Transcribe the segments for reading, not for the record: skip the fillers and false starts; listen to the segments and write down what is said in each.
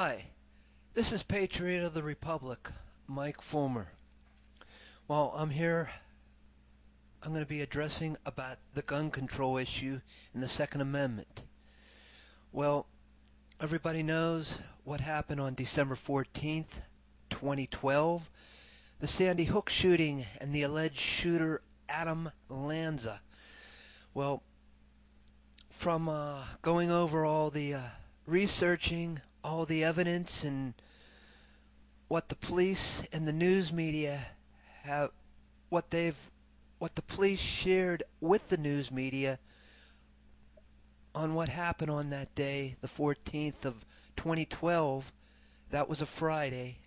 Hi, this is Patriot of the Republic, Mike Fulmer. Well, I'm here. I'm going to be addressing about the gun control issue and the Second Amendment. Well, everybody knows what happened on December 14th, 2012. The Sandy Hook shooting and the alleged shooter, Adam Lanza. Well, from going over all the researching, all the evidence, and what the police and the news media have, what the police shared with the news media on what happened on that day, the 14th of 2012, that was a Friday.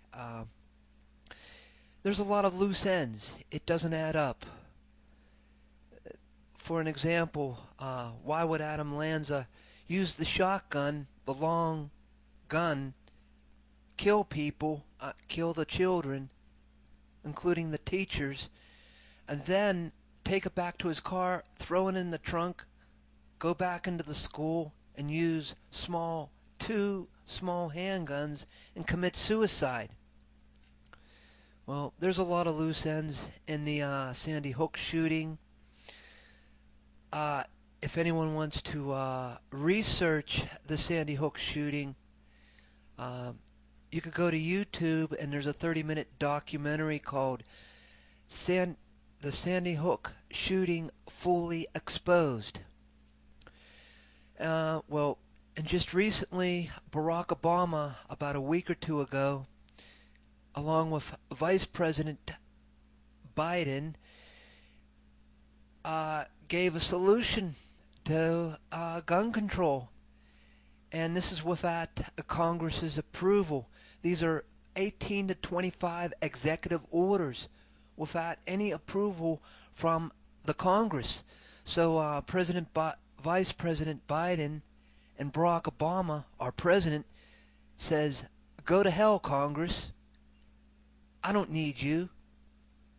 There's a lot of loose ends. It doesn't add up. For an example, why would Adam Lanza use the shotgun, the long gun, kill people, kill the children, including the teachers, and then take it back to his car, throw it in the trunk, go back into the school, and use two small handguns and commit suicide? Well, there's a lot of loose ends in the Sandy Hook shooting. If anyone wants to research the Sandy Hook shooting, you could go to YouTube, and there's a 30-minute documentary called The Sandy Hook Shooting Fully Exposed. Well, and just recently, Barack Obama, about a week or two ago, along with Vice President Biden, gave a solution to gun control, and this is without Congress's approval. These are 18 to 25 executive orders without any approval from the Congress. So Vice President Biden and Barack Obama, our president, says, "Go to hell, Congress. I don't need you.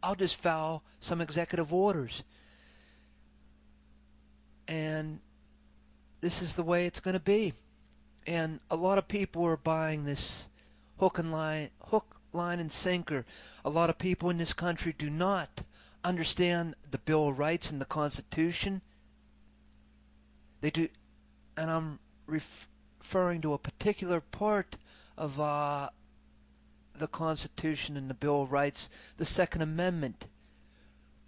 I'll just file some executive orders." And this is the way it's going to be. And a lot of people are buying this hook, line, and sinker. A lot of people in this country do not understand the Bill of Rights and the Constitution. They do, and I'm referring to a particular part of the Constitution and the Bill of Rights, the Second Amendment.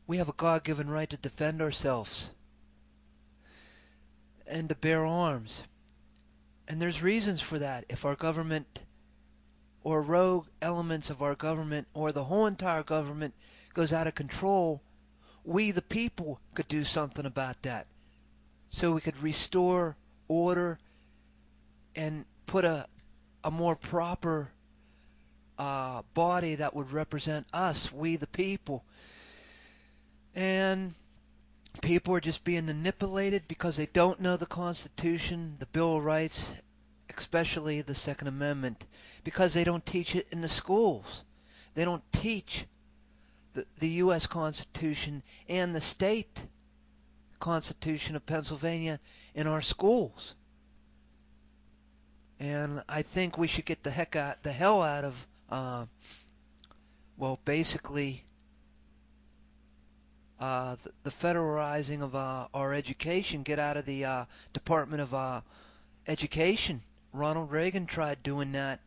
We have a God-given right to defend ourselves and to bear arms, and there's reasons for that. If our government or rogue elements of our government or the whole entire government goes out of control, we the people could do something about that, so we could restore order and put a more proper body that would represent us, we the people. And people are just being manipulated because they don't know the Constitution, the Bill of Rights, especially the Second Amendment, because they don't teach it in the schools. They don't teach the U.S. Constitution and the state Constitution of Pennsylvania in our schools. And I think we should get the hell out of, well, basically, the federalizing of our education. Get out of the Department of Education. Ronald Reagan tried doing that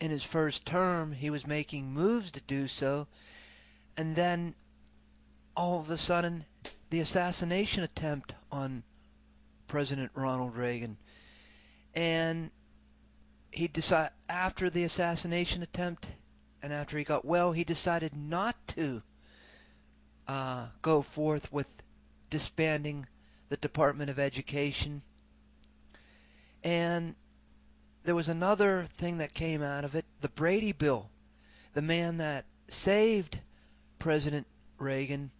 in his first term. He was making moves to do so, and then all of a sudden the assassination attempt on President Ronald Reagan, and he decided after the assassination attempt and after he got well, he decided not to go forth with disbanding the Department of Education. And there was another thing that came out of it, the Brady bill. The man that saved President Reagan,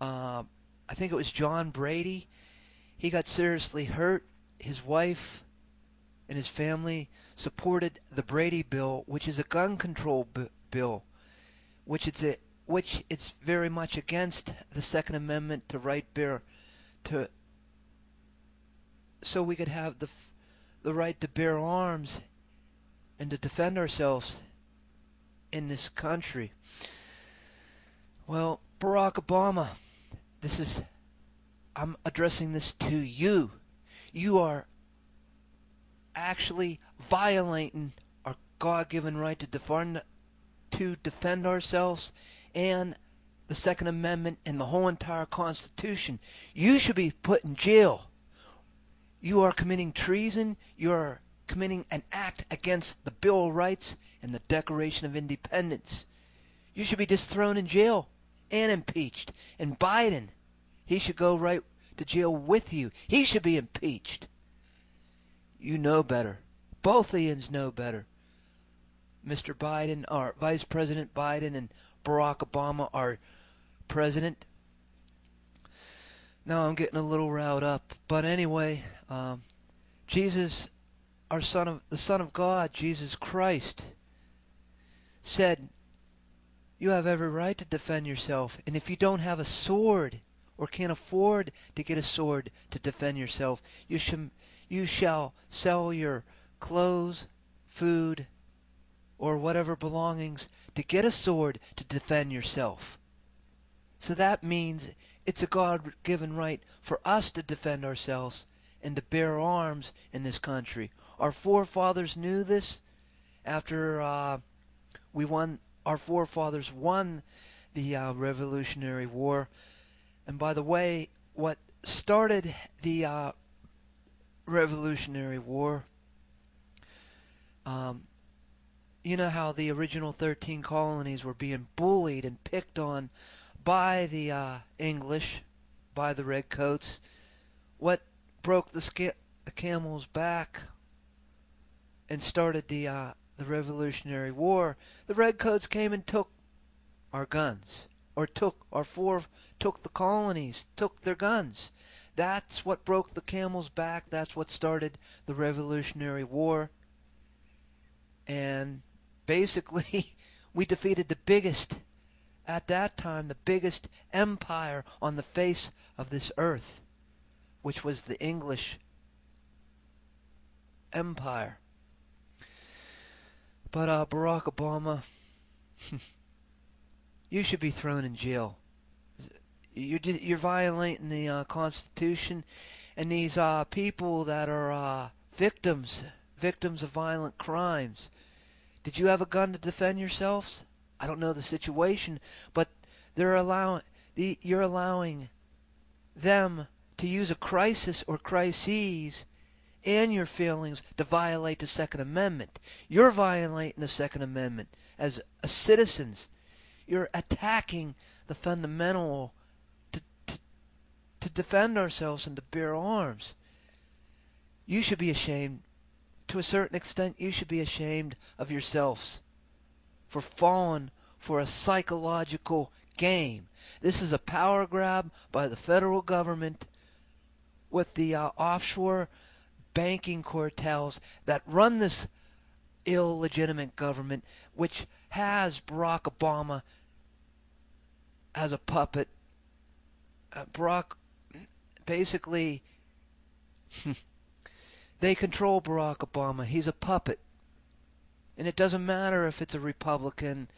I think it was John Brady, he got seriously hurt. His wife and his family supported the Brady bill, which is a gun control bill, which it's very much against the Second Amendment to right to, so we could have the right to bear arms and to defend ourselves in this country. Well, Barack Obama, I'm addressing this to you. You are actually violating our God-given right to defend ourselves and the Second Amendment and the whole entire Constitution. You should be put in jail. You are committing treason. You are committing an act against the Bill of Rights and the Declaration of Independence. You should be just thrown in jail and impeached. And Biden, he should go right to jail with you. He should be impeached. You know better. Both Ians know better. Mr. Biden, or Vice President Biden, and Barack Obama, our president. Now I'm getting a little riled up, but anyway, Jesus, the Son of God, Jesus Christ, said, "You have every right to defend yourself, and if you don't have a sword or can't afford to get a sword to defend yourself, you shall sell your clothes, food, or whatever belongings to get a sword to defend yourself." So that means it's a God-given right for us to defend ourselves and to bear arms in this country. Our forefathers knew this after our forefathers won the Revolutionary War. And by the way, what started the Revolutionary War, you know how the original 13 colonies were being bullied and picked on by the English, by the redcoats. What broke the camel's back and started the Revolutionary War? The redcoats came and took our guns, or took the colonies, took their guns. That's what broke the camel's back. That's what started the Revolutionary War. And basically, we defeated the biggest, at that time, the biggest empire on the face of this earth, which was the English Empire. But Barack Obama, you should be thrown in jail. You're violating the Constitution, and these people that are victims of violent crimes. Did you have a gun to defend yourselves? I don't know the situation, but you're allowing them to use a crisis or crises and your feelings to violate the Second Amendment. You're violating the Second Amendment as citizens. You're attacking the fundamental to defend ourselves and to bear arms. You should be ashamed. To a certain extent, you should be ashamed of yourselves for falling for a psychological game. This is a power grab by the federal government with the offshore banking cartels that run this illegitimate government, which has Barack Obama as a puppet. Barack, basically, they control Barack Obama. He's a puppet. And it doesn't matter if it's a Republican,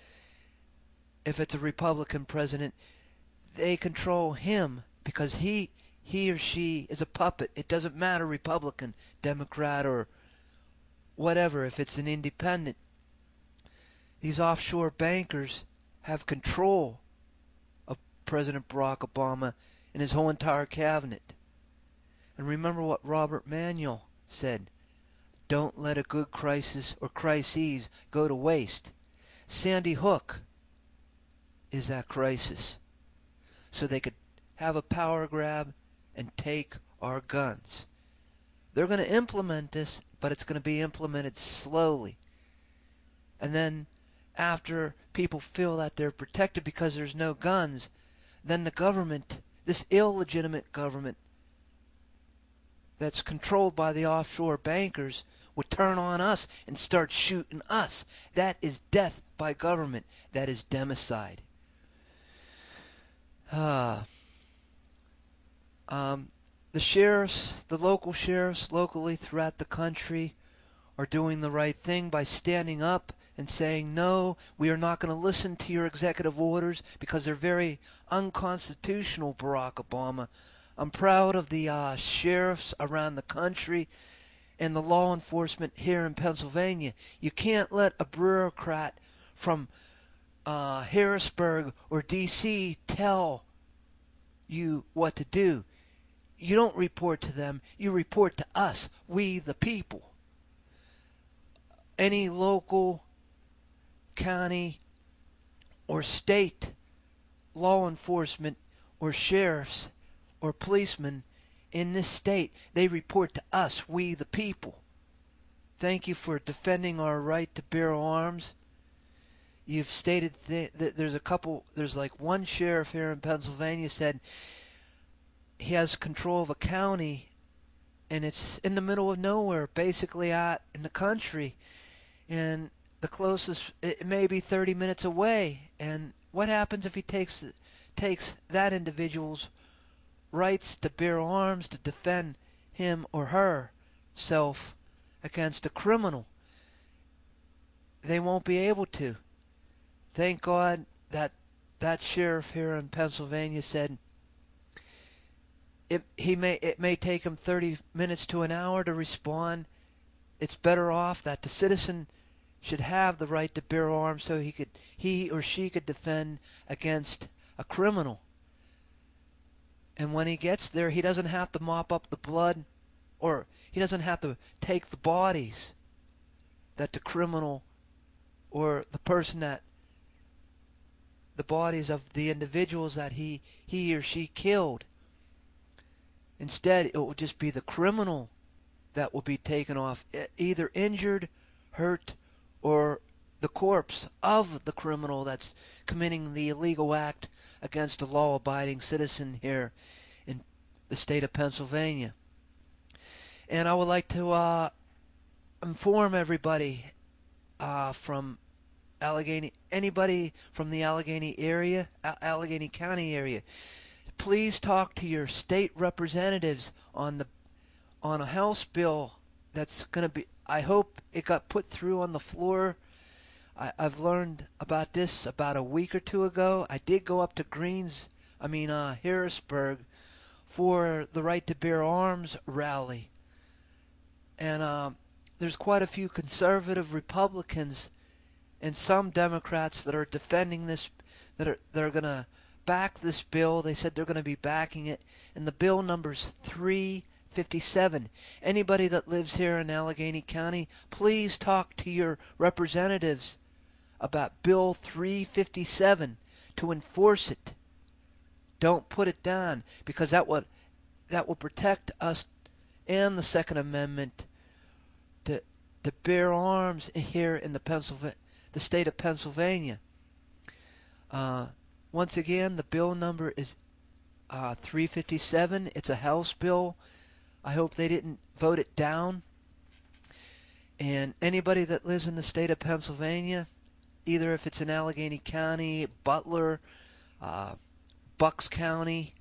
president, they control him because he or she is a puppet. It doesn't matter, Republican, Democrat, or whatever, if it's an independent. These offshore bankers have control of President Barack Obama and his whole entire cabinet. And remember what Robert Emanuel said, "Don't let a good crisis or crises go to waste." Sandy Hook is that crisis. So they could have a power grab and take our guns. They're going to implement this, but it's going to be implemented slowly. And then after people feel that they're protected because there's no guns, then the government, this illegitimate government, that's controlled by the offshore bankers, would turn on us and start shooting us. That is death by government. That is democide. The local sheriffs locally throughout the country are doing the right thing by standing up and saying, no, we are not going to listen to your executive orders because they're very unconstitutional, Barack Obama. I'm proud of the sheriffs around the country and the law enforcement here in Pennsylvania. You can't let a bureaucrat from Harrisburg or D.C. tell you what to do. You don't report to them. You report to us, we the people. Any local, county, or state law enforcement or sheriffs or policemen in this state, they report to us, we the people. Thank you for defending our right to bear arms. You've stated that there's like one sheriff here in Pennsylvania said he has control of a county, and it's in the middle of nowhere, basically out in the country, and the closest, it may be 30 minutes away. And what happens if he takes that individual's rights to bear arms to defend him or herself against a criminal? They won't be able to. Thank God that that sheriff here in Pennsylvania said it may take him 30 minutes to an hour to respond. It's better off that the citizen should have the right to bear arms so he or she could defend against a criminal. And when he gets there, he doesn't have to mop up the blood, or he doesn't have to take the bodies that the criminal or the person that the bodies of the individuals that he or she killed. Instead, it will just be the criminal that will be taken off, either injured, hurt, or the corpse of the criminal that's committing the illegal act against a law-abiding citizen here in the state of Pennsylvania. And I would like to inform everybody from Allegheny, anybody from the Allegheny area, Allegheny County area, please talk to your state representatives on a House bill that's going to be, I hope it got put through on the floor. I've learned about this about a week or two ago. I did go up to Harrisburg for the Right to Bear Arms rally. And there's quite a few conservative Republicans and some Democrats that are defending this, that are going to back this bill. They said they're going to be backing it. And the bill number's 357. Anybody that lives here in Allegheny County, please talk to your representatives about Bill 357 to enforce it. Don't put it down, because that will protect us and the Second Amendment to bear arms here in the state of Pennsylvania. Once again, the bill number is 357. It's a House bill. I hope they didn't vote it down. And anybody that lives in the state of Pennsylvania, either if it's in Allegheny County, Butler, Bucks County,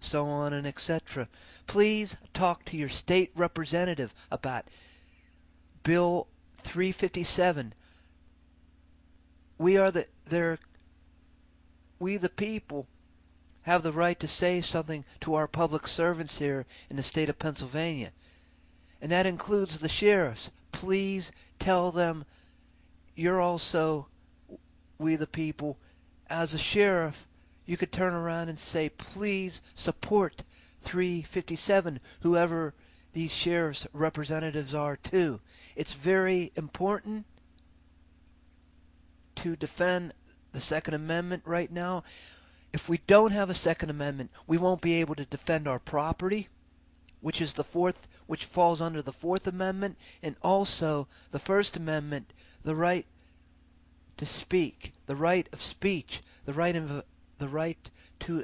so on and etc., please talk to your state representative about Bill 357. We the people have the right to say something to our public servants here in the state of Pennsylvania, and that includes the sheriffs. Please tell them you're also we the people. As a sheriff, you could turn around and say, please support 357, whoever these sheriffs' representatives are too. It's very important to defend the Second Amendment right now. If we don't have a Second Amendment, we won't be able to defend our property, which falls under the Fourth Amendment, and also the First Amendment, the right to speak, the right of speech, the right to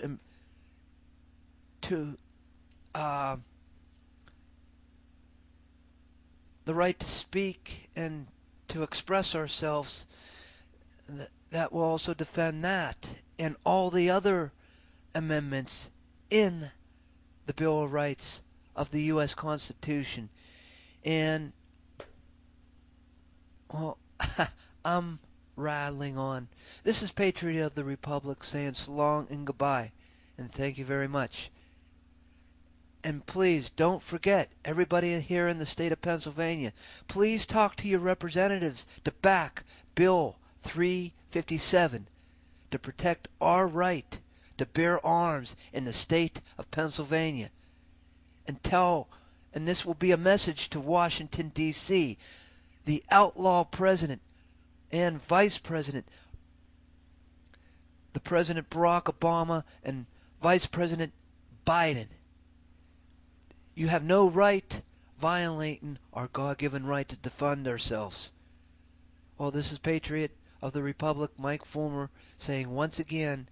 speak and to express ourselves. That will also defend that, and all the other amendments in the Bill of Rights of the U.S. Constitution. And Well, I'm rattling on. This is Patriot of the Republic saying so long and goodbye, and thank you very much. And please don't forget, everybody here in the state of Pennsylvania, please talk to your representatives to back Bill 357 to protect our right to bear arms in the state of Pennsylvania. And this will be a message to Washington, D.C., the outlaw president and vice president, the President Barack Obama and Vice President Biden. You have no right violating our God-given right to defend ourselves. Well, this is Patriot of the Republic, Mike Fulmer, saying once again,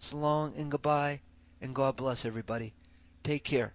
so long and goodbye, and God bless everybody. Take care.